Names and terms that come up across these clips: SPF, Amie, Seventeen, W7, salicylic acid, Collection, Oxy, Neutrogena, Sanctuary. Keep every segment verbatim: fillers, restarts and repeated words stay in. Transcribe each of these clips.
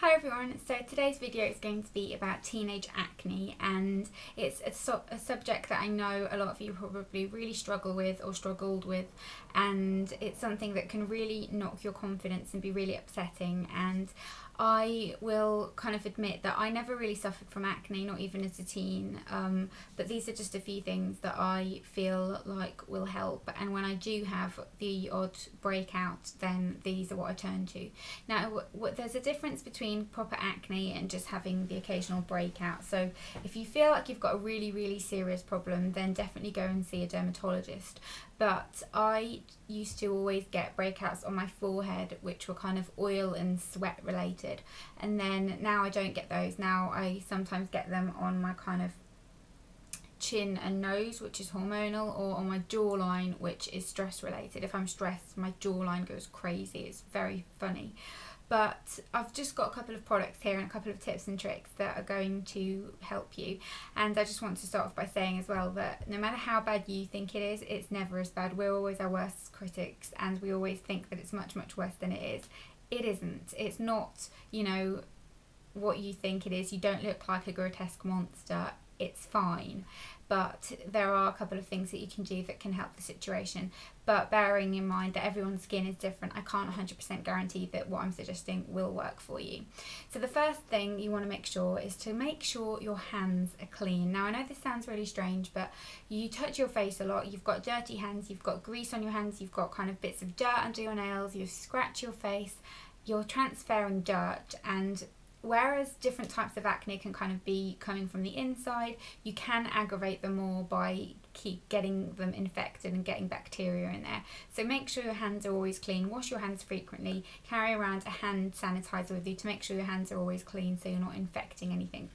Hi everyone, so today's video is going to be about teenage acne, and it's a, so a subject that I know a lot of you probably really struggle with or struggled with, and it's something that can really knock your confidence and be really upsetting. And I will kind of admit that I never really suffered from acne, not even as a teen, um, but these are just a few things that I feel like will help, and when I do have the odd breakout, then these are what I turn to. Now w w there's a difference between proper acne and just having the occasional breakout, so if you feel like you've got a really really serious problem, then definitely go and see a dermatologist. But I used to always get breakouts on my forehead, which were kind of oil and sweat related. And then now I don't get those. Now I sometimes get them on my kind of chin and nose, which is hormonal, or on my jawline, which is stress related. If I'm stressed, my jawline goes crazy. It's very funny. But I've just got a couple of products here and a couple of tips and tricks that are going to help you. And I just want to start off by saying as well that no matter how bad you think it is, it's never as bad. We're always our worst critics, and we always think that it's much much worse than it is. It isn't. It's not, you know, what you think it is. You don't look like a grotesque monster. It's fine. But there are a couple of things that you can do that can help the situation. But bearing in mind that everyone's skin is different, I can't one hundred percent guarantee that what I'm suggesting will work for you. So the first thing you want to make sure is to make sure your hands are clean. Now I know this sounds really strange, but you touch your face a lot, you've got dirty hands, you've got grease on your hands, you've got kind of bits of dirt under your nails, you scratch your face, you're transferring dirt. And whereas different types of acne can kind of be coming from the inside, you can aggravate them more by keep getting them infected and getting bacteria in there. So make sure your hands are always clean, wash your hands frequently, carry around a hand sanitizer with you to make sure your hands are always clean so you're not infecting anything.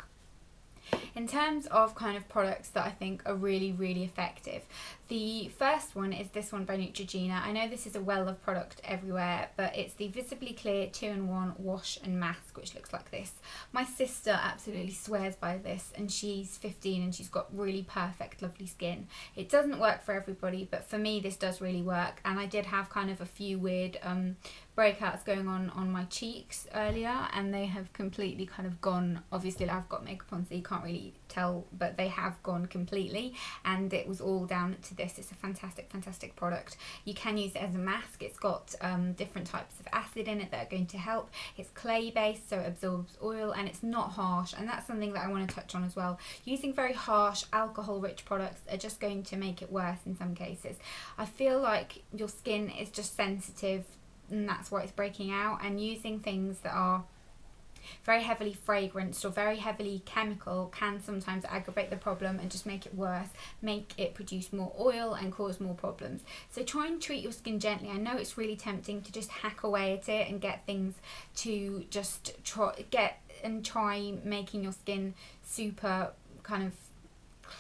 In terms of kind of products that I think are really really effective, the first one is this one by Neutrogena. I know this is a well of product everywhere, but it's the Visibly Clear two in one Wash and Mask, which looks like this. My sister absolutely swears by this, and she's fifteen and she's got really perfect lovely skin. It doesn't work for everybody, but for me this does really work, and I did have kind of a few weird um, breakouts going on on my cheeks earlier, and they have completely kind of gone. Obviously I've got makeup on so you can't really tell, but they have gone completely, and it was all down to this. It's a fantastic fantastic product. You can use it as a mask. It's got um, different types of acid in it that are going to help. It's clay based, so it absorbs oil, and it's not harsh, and that's something that I want to touch on as well. Using very harsh alcohol rich products are just going to make it worse in some cases. I feel like your skin is just sensitive, and that's why it's breaking out, and using things that are very heavily fragranced or very heavily chemical can sometimes aggravate the problem and just make it worse, make it produce more oil and cause more problems. So try and treat your skin gently. I know it's really tempting to just hack away at it and get things to just try get and try making your skin super kind of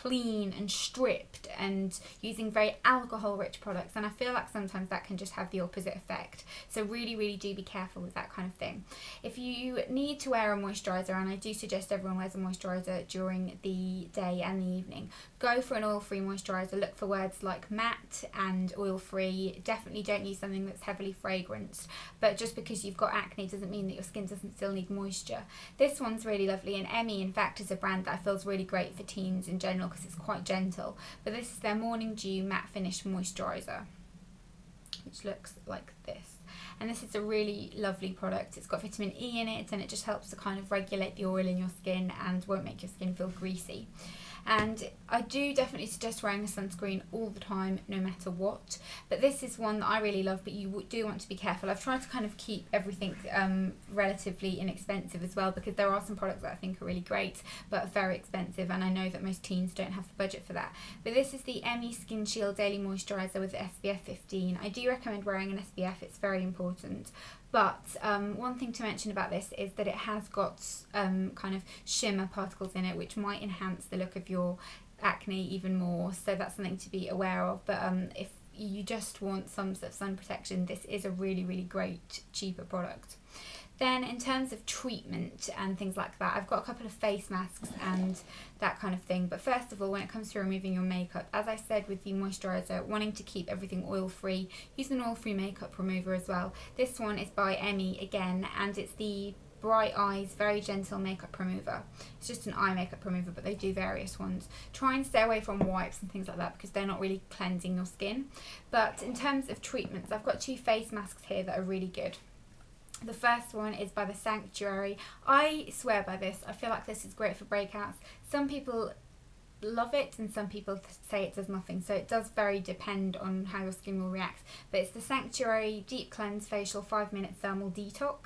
clean and stripped and using very alcohol rich products, and I feel like sometimes that can just have the opposite effect. So really really do be careful with that kind of thing. If you need to wear a moisturizer, and I do suggest everyone wears a moisturizer during the day and the evening, go for an oil-free moisturizer. Look for words like matte and oil-free. Definitely don't use something that's heavily fragranced, but just because you've got acne doesn't mean that your skin doesn't still need moisture. This one's really lovely, and Amie in fact is a brand that feels really great for teens in general because it's quite gentle, but this is their Morning Dew Matte Finish Moisturiser, which looks like this. And this is a really lovely product. It's got vitamin E in it, and it just helps to kind of regulate the oil in your skin and won't make your skin feel greasy. And I do definitely suggest wearing a sunscreen all the time, no matter what, but this is one that I really love, but you do want to be careful. I've tried to kind of keep everything um, relatively inexpensive as well, because there are some products that I think are really great but very expensive, and I know that most teens don't have the budget for that. But this is the Amie Skin Shield Daily Moisturiser with S P F fifteen. I do recommend wearing an S P F, it's very important. But um, one thing to mention about this is that it has got um, kind of shimmer particles in it, which might enhance the look of your acne even more, so that's something to be aware of. But um, if you just want some sort of sun protection, this is a really really great cheaper product. Then in terms of treatment and things like that, I've got a couple of face masks and that kind of thing. But first of all, when it comes to removing your makeup, as I said with the moisturiser, wanting to keep everything oil-free, use an oil-free makeup remover as well. This one is by Amie again, and it's the Bright Eyes Very Gentle Makeup Remover. It's just an eye makeup remover, but they do various ones. Try and stay away from wipes and things like that because they're not really cleansing your skin. But in terms of treatments, I've got two face masks here that are really good. The first one is by the Sanctuary. I swear by this. I feel like this is great for breakouts. Some people love it and some people say it does nothing, so it does very depend on how your skin will react. But it's the Sanctuary Deep Cleanse Facial five minute Thermal Detox.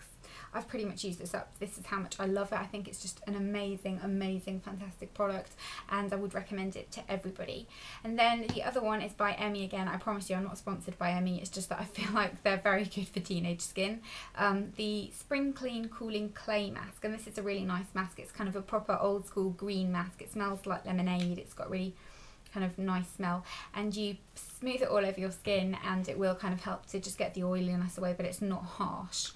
I've pretty much used this up. This is how much I love it. I think it's just an amazing, amazing, fantastic product, and I would recommend it to everybody. And then the other one is by Amie again. I promise you I'm not sponsored by Amie. It's just that I feel like they're very good for teenage skin. Um, the Spring Clean Cooling Clay Mask, and this is a really nice mask. It's kind of a proper old school green mask. It smells like lemonade. It's got really kind of nice smell, and you smooth it all over your skin and it will kind of help to just get the oiliness away, but it's not harsh.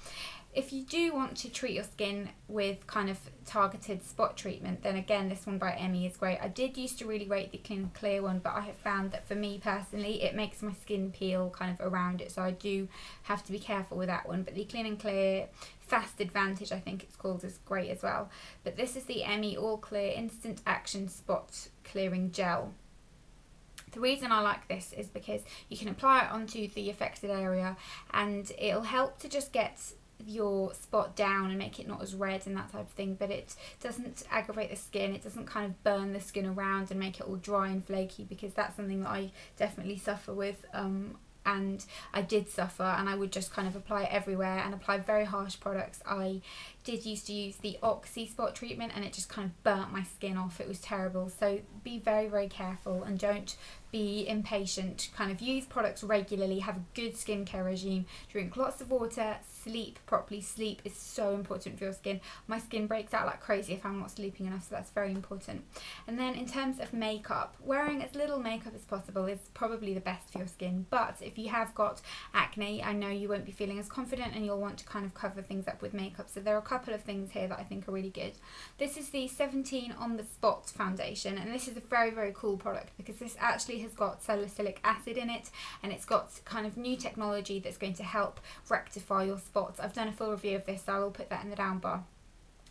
If you do want to treat your skin with kind of targeted spot treatment, then again this one by Amie is great. I did used to really rate the Clean and Clear one, but I have found that for me personally it makes my skin peel kind of around it, so I do have to be careful with that one. But the Clean and Clear Fast Advantage, I think it's called, is great as well. But this is the Amie All Clear Instant Action Spot Clearing Gel. The reason I like this is because you can apply it onto the affected area and it'll help to just get your spot down and make it not as red and that type of thing, but it doesn't aggravate the skin. It doesn't kind of burn the skin around and make it all dry and flaky, because that's something that I definitely suffer with, um, and I did suffer, and I would just kind of apply it everywhere and apply very harsh products. I did used to use the Oxy spot treatment and it just kind of burnt my skin off. It was terrible. So be very, very careful and don't be impatient. Kind of use products regularly, have a good skincare regime, drink lots of water, sleep properly. Sleep is so important for your skin. My skin breaks out like crazy if I'm not sleeping enough, so that's very important. And then in terms of makeup, wearing as little makeup as possible is probably the best for your skin, but if you have got acne, I know you won't be feeling as confident and you'll want to kind of cover things up with makeup, so there are a couple of things here that I think are really good. This is the Seventeen On The Spot foundation, and this is a very, very cool product because this actually has got salicylic acid in it, and it's got kind of new technology that's going to help rectify your spots. I've done a full review of this, so I will put that in the down bar.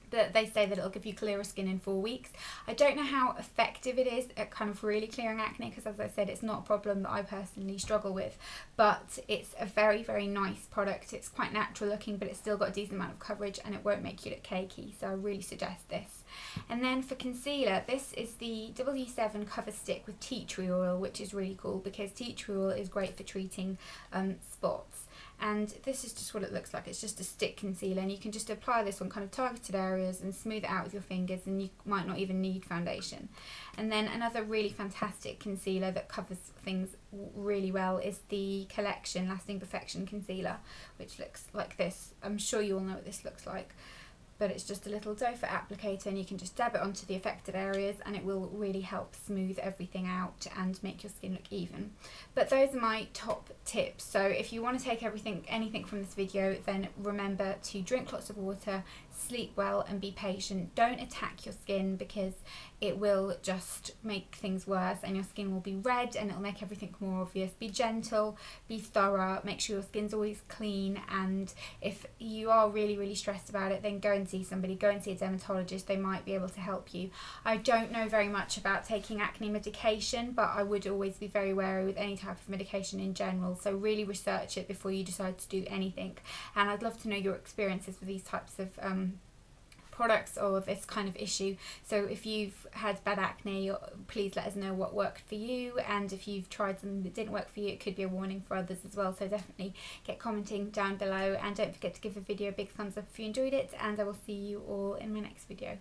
But they say that it'll give you clearer skin in four weeks. I don't know how effective it is at kind of really clearing acne, because as I said, it's not a problem that I personally struggle with, but it's a very, very nice product. It's quite natural looking, but it's still got a decent amount of coverage and it won't make you look cakey, so I really suggest this. And then for concealer, this is the W seven Cover Stick with tea tree oil, which is really cool because tea tree oil is great for treating um, spots. And this is just what it looks like. It's just a stick concealer, and you can just apply this on kind of targeted areas and smooth it out with your fingers, and you might not even need foundation. And then another really fantastic concealer that covers things really well is the Collection Lasting Perfection Concealer, which looks like this. I'm sure you all know what this looks like, but it's just a little doe foot applicator, and you can just dab it onto the affected areas and it will really help smooth everything out and make your skin look even. But those are my top tips. So if you want to take everything, anything from this video, then remember to drink lots of water, sleep well, and be patient. Don't attack your skin because it will just make things worse and your skin will be red and it'll make everything more obvious. Be gentle, be thorough, make sure your skin's always clean, and if you are really, really stressed about it, then go and see somebody, go and see a dermatologist. They might be able to help you. I don't know very much about taking acne medication, but I would always be very wary with any type of medication in general, so really research it before you decide to do anything. And I'd love to know your experiences with these types of um, products or this kind of issue. So if you've had bad acne, please let us know what worked for you, and if you've tried something that didn't work for you, it could be a warning for others as well. So definitely get commenting down below, and don't forget to give the video a big thumbs up if you enjoyed it, and I will see you all in my next video.